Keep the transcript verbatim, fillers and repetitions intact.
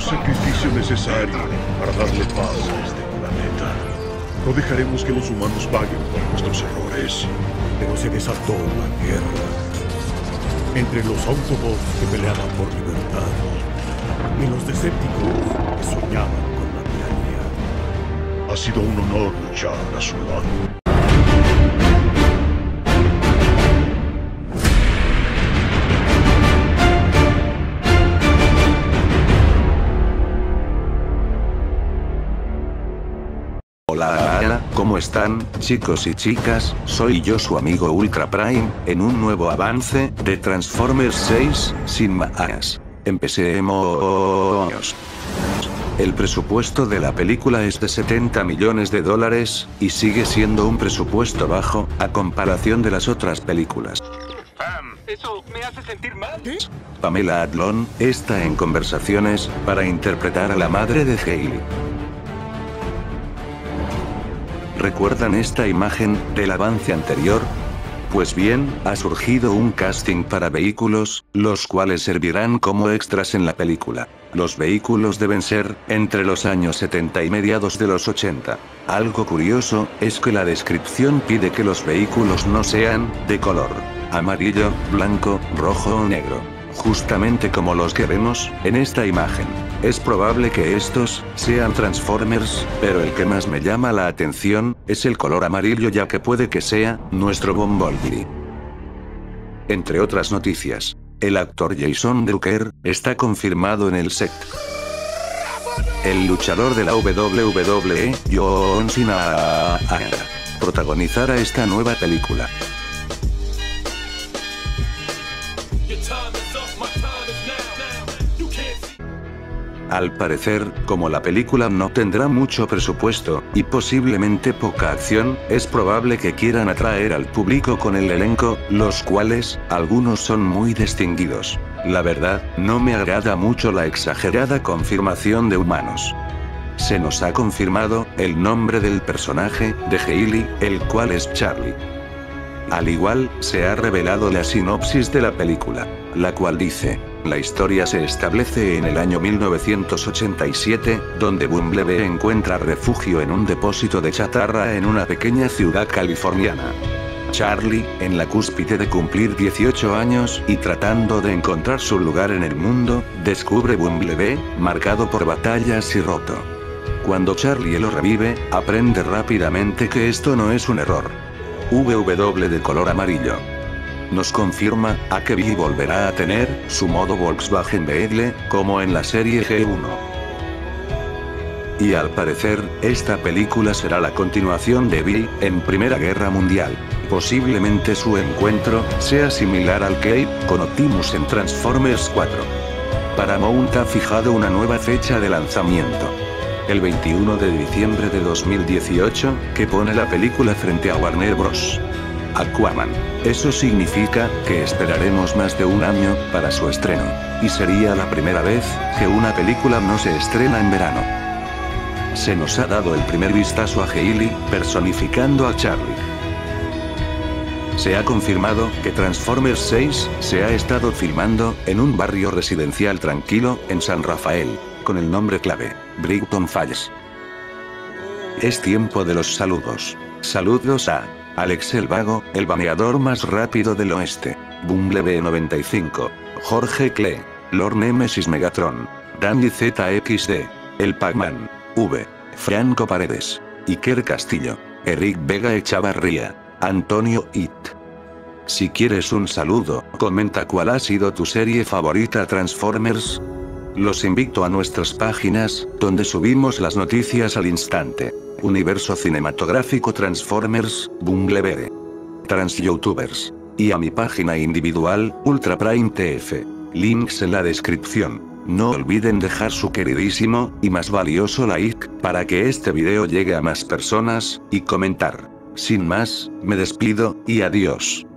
un sacrificio necesario para darle paz a este planeta. No dejaremos que los humanos paguen por nuestros errores. Pero se desató la guerra entre los Autobots que peleaban por libertad y los Decepticons que soñaban con la tierra. Ha sido un honor luchar a su lado. ¿Cómo están, chicos y chicas? Soy yo, su amigo Ultra Prime, en un nuevo avance de Transformers seis, sin más. Empecemos. El presupuesto de la película es de setenta millones de dólares, y sigue siendo un presupuesto bajo, a comparación de las otras películas. Pam, eso me hace sentir mal. ¿Eh? Pamela Adlon está en conversaciones para interpretar a la madre de Hailey. ¿Recuerdan esta imagen del avance anterior? Pues bien, ha surgido un casting para vehículos, los cuales servirán como extras en la película. Los vehículos deben ser entre los años setenta y mediados de los ochenta. Algo curioso es que la descripción pide que los vehículos no sean de color amarillo, blanco, rojo o negro, justamente como los que vemos en esta imagen. Es probable que estos sean Transformers, pero el que más me llama la atención es el color amarillo, ya que puede que sea nuestro Bumblebee. Entre otras noticias, el actor Jason Drucker está confirmado en el set. El luchador de la doble u doble u E, John Cena, protagonizará esta nueva película. Al parecer, como la película no tendrá mucho presupuesto, y posiblemente poca acción, es probable que quieran atraer al público con el elenco, los cuales, algunos son muy distinguidos. La verdad, no me agrada mucho la exagerada confirmación de humanos. Se nos ha confirmado el nombre del personaje de Hailey, el cual es Charlie. Al igual, se ha revelado la sinopsis de la película, la cual dice: la historia se establece en el año mil novecientos ochenta y siete, donde Bumblebee encuentra refugio en un depósito de chatarra en una pequeña ciudad californiana. Charlie, en la cúspide de cumplir dieciocho años y tratando de encontrar su lugar en el mundo, descubre Bumblebee, marcado por batallas y roto. Cuando Charlie lo revive, aprende rápidamente que esto no es un error. doble u doble u de color amarillo. Nos confirma a que Bee volverá a tener su modo Volkswagen Beetle, como en la serie G uno. Y al parecer, esta película será la continuación de Bee en Primera Guerra Mundial. Posiblemente su encuentro sea similar al que hay con Optimus en Transformers cuatro. Paramount ha fijado una nueva fecha de lanzamiento, el veintiuno de diciembre de dos mil dieciocho, que pone la película frente a Warner Bros. Aquaman. Eso significa que esperaremos más de un año para su estreno, y sería la primera vez que una película no se estrena en verano. Se nos ha dado el primer vistazo a Hailey personificando a Charlie. Se ha confirmado que Transformers seis se ha estado filmando en un barrio residencial tranquilo en San Rafael, con el nombre clave, Brighton Falls. Es tiempo de los saludos. Saludos a Alex el Vago, el baneador más rápido del oeste, Bumblebee noventa y cinco, Jorge Klee, Lord Nemesis Megatron, Danny Z X D, El Pac-Man, V, Franco Paredes, Iker Castillo, Eric Vega Echavarría, Antonio It. Si quieres un saludo, comenta cuál ha sido tu serie favorita Transformers. Los invito a nuestras páginas, donde subimos las noticias al instante. Universo Cinematográfico Transformers, Bumblebee, Transyoutubers, y a mi página individual, Ultra Prime T F. Links en la descripción. No olviden dejar su queridísimo y más valioso like, para que este video llegue a más personas, y comentar. Sin más, me despido, y adiós.